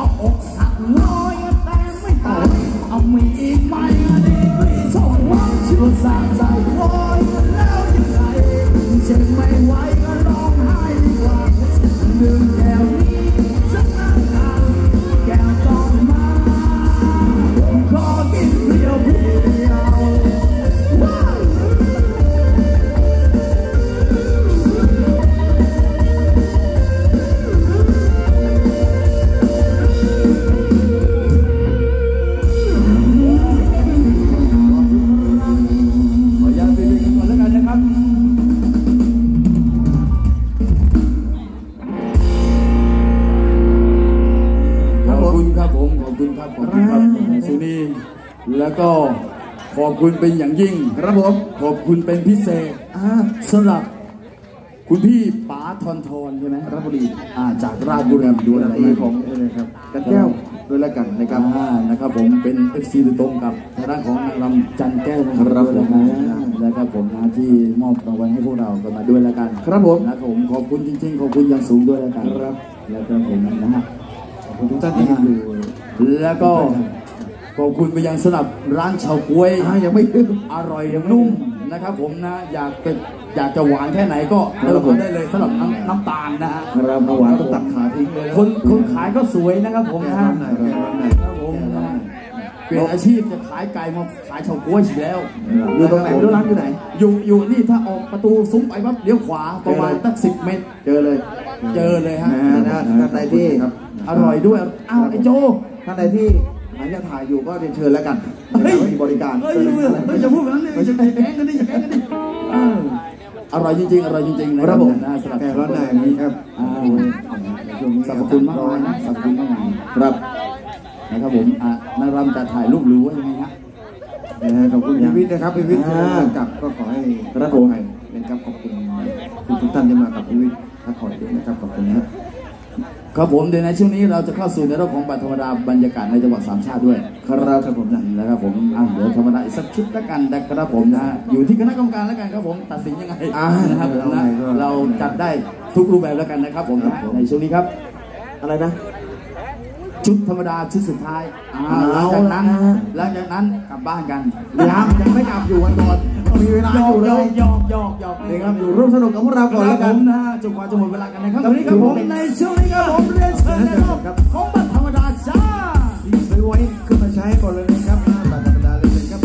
เอาอกหักลอยแต่ไม่ตายเอามีอีกไหมดีไม่สนว่าชื่อสร้างใจลอยแล้วยังไงฉันไม่ไหวก็ร้องไห้ดีกว่าลืมแก้วนี้สักนาทีแก้วต้องมาขอกินเดียวเดียวแล้วก็ขอบคุณเป็นอย่างยิ่งครับผมขอบคุณเป็นพิเศษสำหรับคุณพี่ป๋าทอนใช่ไหมราชบุรีจากราชบุรีดูอะไรของนะครับกันแก้วด้วยแล้วกันนะครับนะครับผมเป็น FC โดยตรงกับทางด้านของนางรำจันแก้วนะครับผมนะครับผมที่มอบรางวัลให้พวกเรากันมาด้วยแล้วกันครับผมนะผมขอบคุณจริงๆขอบคุณอย่างสูงด้วยแล้วกันครับแล้วก็ผมนะฮะขอบคุณทุกท่านที่ดูแล้วก็ขอบคุณไปยังสำหรับร้านเฉาก๊วยยังไม่ลืมอร่อยยังนุ่มนะครับผมนะอยากจะหวานแค่ไหนก็เติมได้เลยสำหรับน้ำตาลนะฮะหวานต้องตัดขาทิ้งเลยคนขายก็สวยนะครับผมนะนะครับผมเปลี่ยนอาชีพจะขายไก่มาขายเฉาก๊วยแล้วอยู่ตรงไหนร้านอยู่ไหนอยู่นี่ถ้าออกประตูซุ้มไปปั๊บเลี้ยวขวาประมาณสัก10 เมตรเจอเลยฮะท่านใดที่อร่อยด้วยอ้าวไอ้โจท่านใดที่หากจะถ่ายอยู่ก็เรียนเชิญแล้วกันมีบริการอย่าพูดแบบนั้นเลยอย่าแกล้งกันดิอร่อยจริงๆอร่อยจริงๆนะครับผมสำหรับแขกรับเชิญนี้ครับขอบคุณมากเลยนะขอบคุณมากครับนะครับผมนางรำจะถ่ายรูปรู้ว่ายังไงนะขอบคุณพี่วิทย์นะครับพี่วิทย์กลับก็ขอให้รับรู้ให้นะครับขอบคุณทุกท่านที่มากับพี่วิทย์และขอด้วยนะครับขอบคุณครับผมเดี๋ยวในช่วงนี้เราจะเข้าสู่ในรอบของบัตรธรรมดาบรรยากาศในจังหวัดสามชาติด้วยครับผมนะครับผมเดี๋ยวธรรมดาอีกสักชุดละกันนะครับผมนะอยู่ที่คณะกรรมการแล้วกันครับผมตัดสินยังไงนะครับเราจัดได้ทุกรูปแบบแล้วกันนะครับผมในช่วงนี้ครับอะไรนะชุดธรรมดาชุดสุดท้ายหลังจากนั้นกลับบ้านกันยังไม่กลับอยู่วันก่อนมีเวลาอยู่เลยหยอกเลยครับอยู่ร่วมสนุกกับพวกเราก่อนแล้วกันนะจนกว่าจะหมดเวลากันนะครับวันนี้ครับผมในช่วงนี้ครับผมเรียนเชิญนะครับของบัตรธรรมดาจ้าดีสวยไว้ขึ้นมาใช้ก่อนเลยนะครับบัตรธรรมดาเลยนะครับ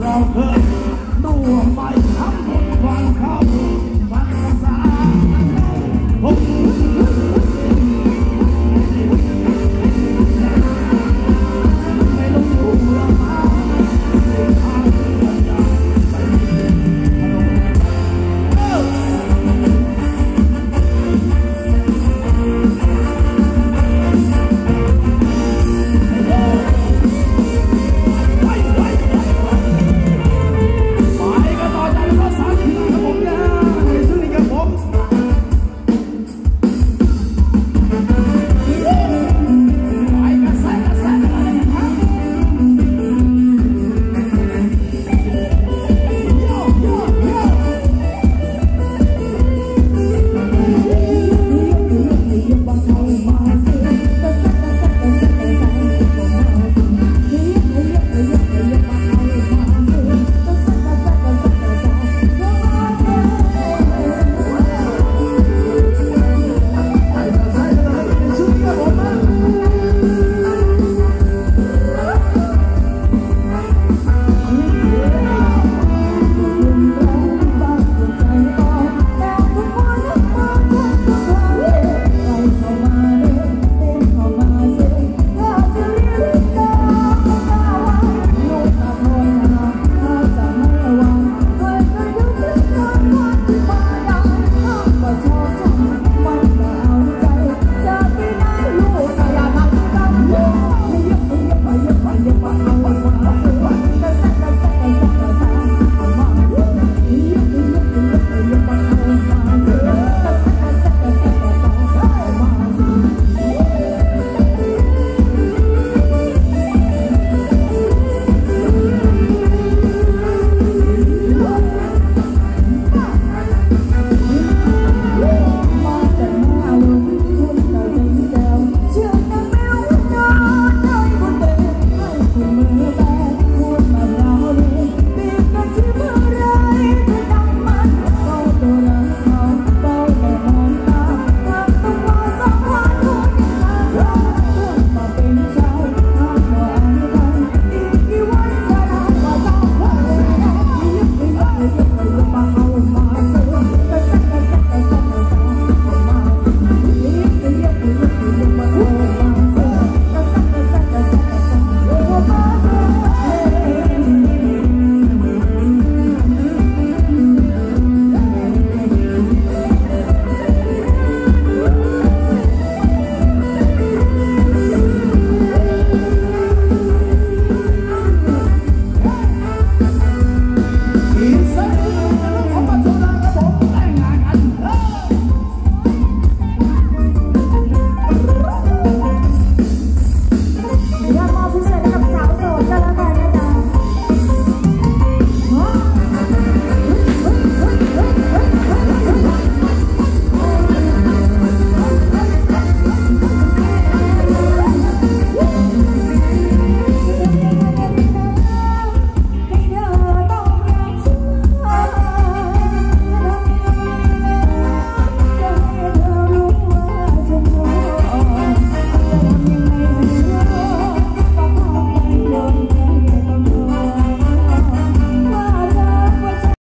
เราเคยดูไปทั้งหมดความเข้า